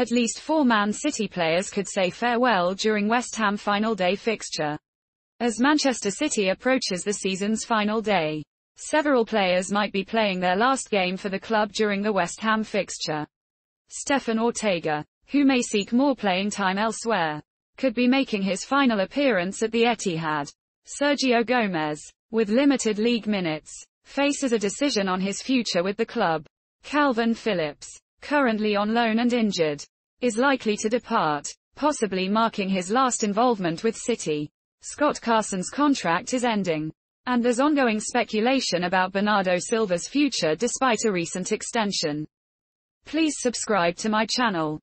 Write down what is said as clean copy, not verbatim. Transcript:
At least four Man City players could say farewell during West Ham final day fixture. As Manchester City approaches the season's final day, several players might be playing their last game for the club during the West Ham fixture. Stefan Ortega, who may seek more playing time elsewhere, could be making his final appearance at the Etihad. Sergio Gomez, with limited league minutes, faces a decision on his future with the club. Kalvin Phillips, currently on loan and injured, is likely to depart, possibly marking his last involvement with City. Scott Carson's contract is ending, and there's ongoing speculation about Bernardo Silva's future despite a recent extension. Please subscribe to my channel.